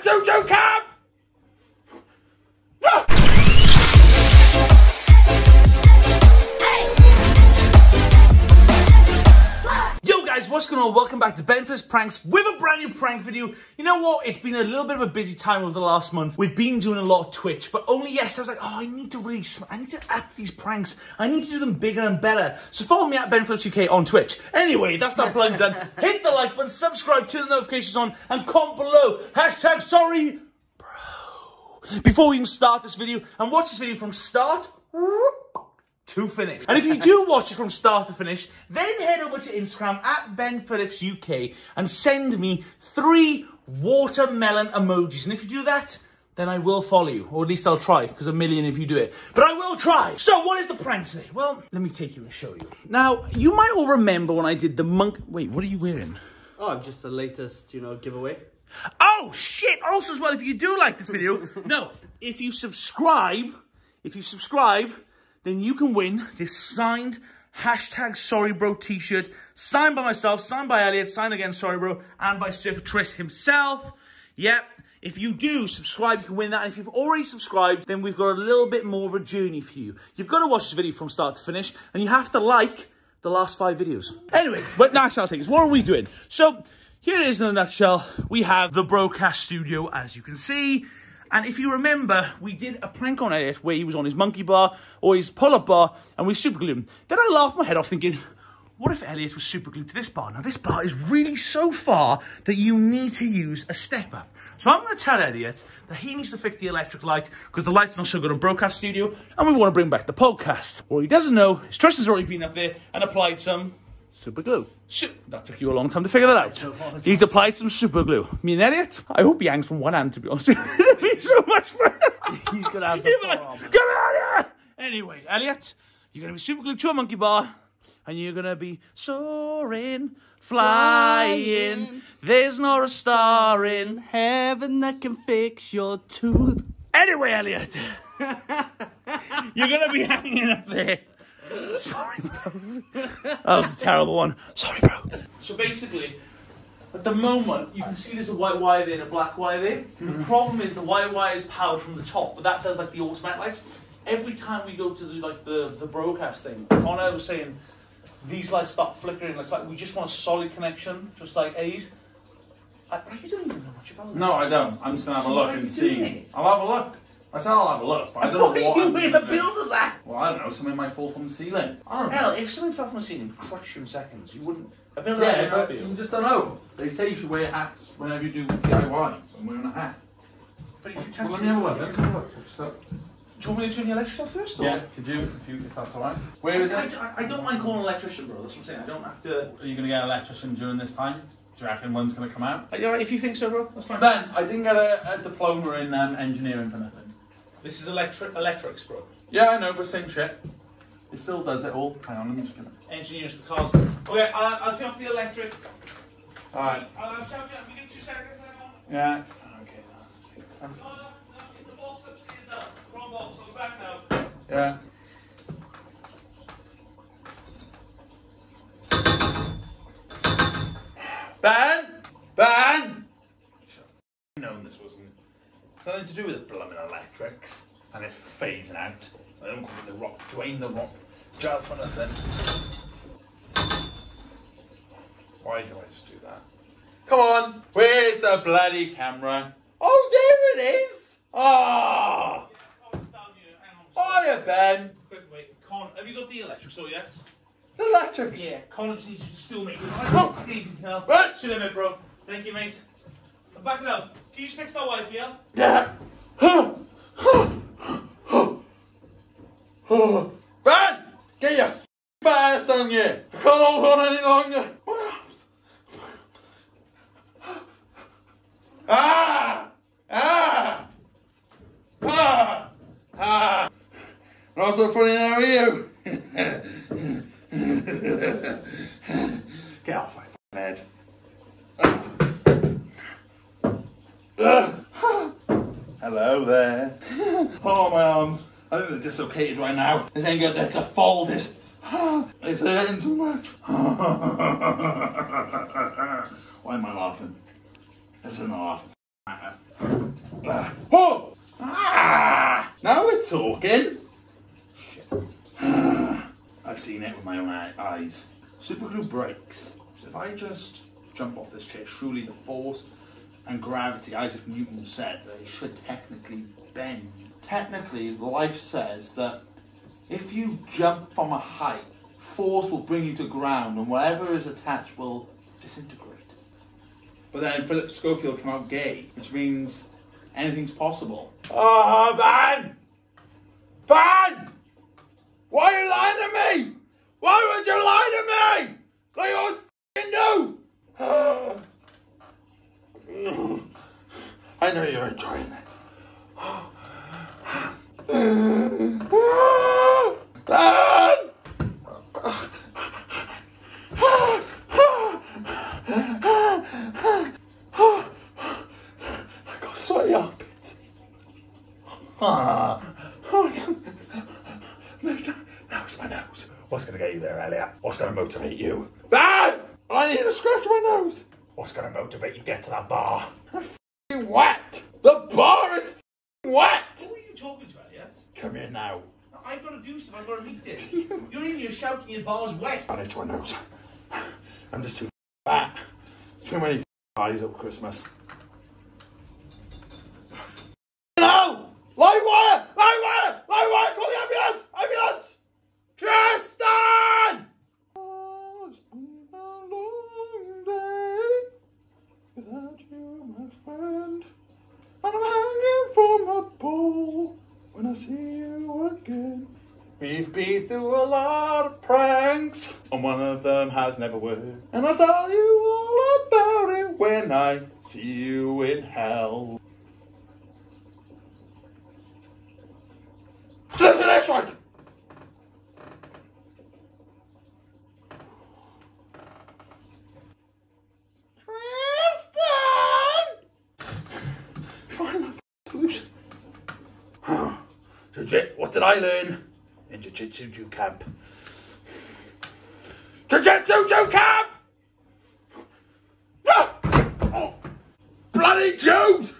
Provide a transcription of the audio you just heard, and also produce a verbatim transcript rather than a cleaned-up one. a tutu cab! What's going on? Welcome back to Ben Phillips Pranks with a brand new prank video. You know what? It's been a little bit of a busy time over the last month. We've been doing a lot of Twitch, but only yesterday I was like, oh, I need to really, I need to up these pranks. I need to do them bigger and better. So follow me at Ben Phillips U K on Twitch. Anyway, that's that plug done. Hit the like button, subscribe, turn the notifications on, and comment below. Hashtag sorry, bro. Before we even start this video and watch this video from start to finish. And if you do watch it from start to finish, then head over to Instagram at Ben Phillips U K and send me three watermelon emojis. And if you do that, then I will follow you. Or at least I'll try, because a million if you do it. But I will try. So what is the prank today? Well, let me take you and show you. Now, you might all remember when I did the monk... Wait, what are you wearing? Oh, just the latest, you know, giveaway. Oh, shit! Also, as well, if you do like this video... no, if you subscribe... If you subscribe... then you can win this signed hashtag sorry bro t-shirt, signed by myself, signed by Elliot, signed again sorry bro, and by Surfer Tris himself. Yep, if you do subscribe, you can win that. And if you've already subscribed, then we've got a little bit more of a journey for you. You've got to watch this video from start to finish, and you have to like the last five videos. Anyway, but national things, what are we doing? So here it is in a nutshell. We have the Brocast studio, as you can see. And if you remember, we did a prank on Elliot where he was on his monkey bar or his pull-up bar and we superglued him. Then I laughed my head off thinking, what if Elliot was superglued to this bar? Now, this bar is really so far that you need to use a step-up. So I'm going to tell Elliot that he needs to fix the electric light because the light's not so good on Brocast Studio and we want to bring back the podcast. What he doesn't know is Tristan's already been up there and applied some... super glue. So, that took you a long time to figure that out. He's applied some super glue. Me and Elliot, I hope he hangs from one hand, to be honest. It'd be so much fun. He's going to have some like, on, come on here! Anyway, Elliot, you're going to be super glued to a monkey bar, and you're going to be soaring, flying. flying. There's not a star in heaven that can fix your tooth. Anyway, Elliot, you're going to be hanging up there. Sorry, bro. That was a terrible one. Sorry, bro. So basically, at the moment, you can see there's a white wire there and a black wire there. The problem is the white wire is powered from the top, but that does like the automatic lights. Every time we go to do like the, the broadcast thing, Connor was saying, these lights start flickering. It's like, we just want a solid connection, just like A's. I, you don't even know much about them. No, I don't. I'm just going to have so a look and see. It? I'll have a look. I said I'll have a look, but I don't what know what are you in a builder's act? Well, I don't know, something might fall from the ceiling. I don't Hell, know. if something fell from the ceiling, it would crush you in seconds. You wouldn't... A builder's yeah, act but you. you just don't know. They say you should wear hats whenever you do D I Y, so I'm wearing a hat. But if you touch... Well, let me have a look, let me have a look. Do you want me to turn the electrician off first? Or? Yeah, could you, if, you, if that's alright. Where is I, it? I, I don't mind calling an electrician, bro, that's what I'm saying. I don't have to... Are you going to get an electrician during this time? Do you reckon one's going to come out? Yeah, if you think so, bro, that's fine. Ben, I didn't get a, a diploma in um, engineering for nothing. This is electric electrics, bro. Yeah, I know, but same shit. It still does it all. Hang on, I'm just gonna... engineers for cars. Okay, I'll, I'll turn off the electric. All right. I'll, I'll shout you out. We give two seconds. Yeah. Okay, that's... that's... No, that's no, the box upstairs up. Wrong box. I'll be back now. Yeah. Ben! Ben! Should have known this wasn't... Nothing to do with the blooming electrics and it phasing out. I don't call it the rock, Dwayne the Rock, Giles for nothing. Why do I just do that? Come on, where's the bloody camera? Oh, there it is! Oh! Yeah, oh, yeah, Ben! Quick, wait, Con, have you got the electrics all yet? The electrics? Yeah, Con just needs to still make it. Oh! Easy, pal. Right! Chill in it, bro. Thank you, mate. I'm backing up. Can you just fix that wife, yeah? Yeah. Ben! Get your ass down here! I can't hold on any longer! My arms! Ah! Ah! Ah! Ah! Not so funny now, are you? Get off my f***ing head. Hello there. Oh, my arms. I think they're dislocated right now. This ain't good. They're folded. It's hurting too much. Why am I laughing? This isn't a laughing matter. talking. I've seen it with my own eyes. Superglue breaks. So if I just jump off this chair, surely the force and gravity, Isaac Newton said, that it should technically bend. Technically, life says that if you jump from a height, force will bring you to ground and whatever is attached will disintegrate. But then Philip Schofield came out gay, which means anything's possible. Oh, man! Ben! Why are you lying to me? Why would you lie to me? Like I was f***ing new! I know you're enjoying this. I got sweaty armpits. Ah. Now it's my nose. What's going to get you there, Elliot? What's going to motivate you? Ben! I need to scratch my nose. What's going to motivate you to get to that bar? I'm f***ing wet. The bar is f***ing wet. Who are you talking to, Elliot? Come here now. I've got to do something, I've got to meet it. You're in your shout and your bar's wet. Manage my nose. I'm just too fat. Too many eyes up Christmas. No! Light wire! Light wire! Light wire! Call the ambulance! Ambulance! Tristan! Oh, it's been a long day without you, my friend. And I'm hanging from a pole when I see you again. We've been through a lot of pranks, and one of them has never worked. And I'll tell you all about it when I see you in hell. That's the next one! Tristan! Find that solution. What did I learn? In Jiu-Jitsu Jew camp. Jiu-Jitsu Jew camp! Oh, bloody Jews!